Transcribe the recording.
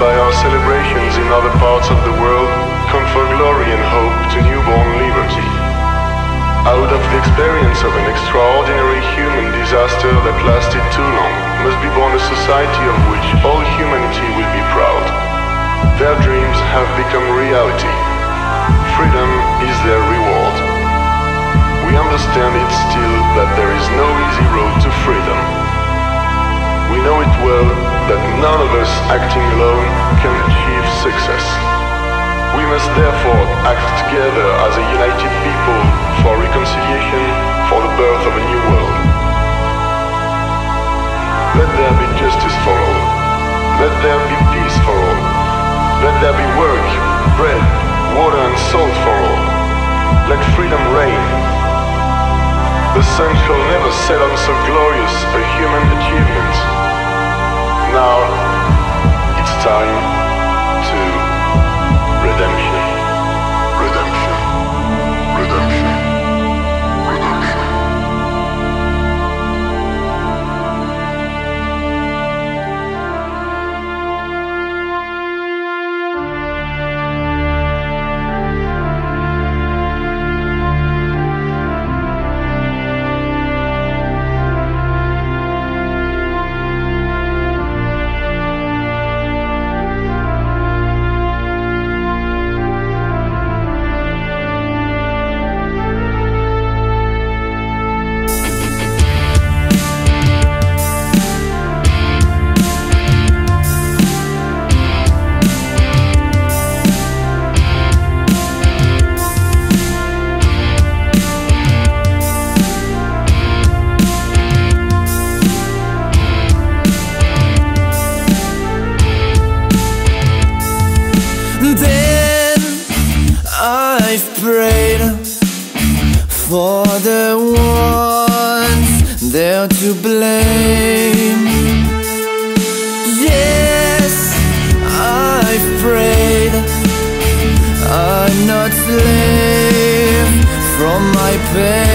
by our celebrations in other parts of the world, confer glory and hope to newborn liberty. Out of the experience of an extraordinary human disaster that lasted too long, must be born a society of which all humanity will be proud. Their dreams have become reality. Freedom is their reward. We understand it still that there is no easy road to freedom. We know it well that none of us acting alone can achieve success. We must therefore act together as a united people for reconciliation, for the birth of a new world. Let there be justice for all. Let there be peace for all. Let there be work, bread, water and salt for all. Let freedom reign. The sun shall never set on so glorious a human achievement. Now, it's time to redemption. Redemption. Redemption. From my bed.